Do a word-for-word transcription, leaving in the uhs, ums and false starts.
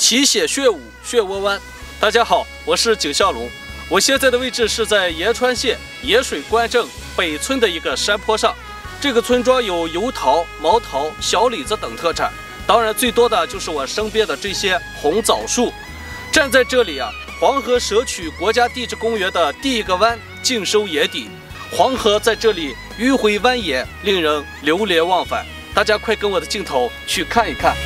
提血血舞血窝湾。大家好，我是景啸龙，我现在的位置是在延川县野水关镇北村的一个山坡上。这个村庄有油桃、毛桃、小李子等特产，当然最多的就是我身边的这些红枣树。站在这里啊，黄河蛇曲国家地质公园的第一个湾尽收眼底。 黄河在这里迂回蜿蜒，令人流连忘返。大家快跟我的镜头去看一看。